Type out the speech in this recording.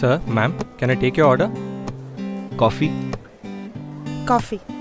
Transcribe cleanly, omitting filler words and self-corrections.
Sir, ma'am, can I take your order? Coffee. Coffee.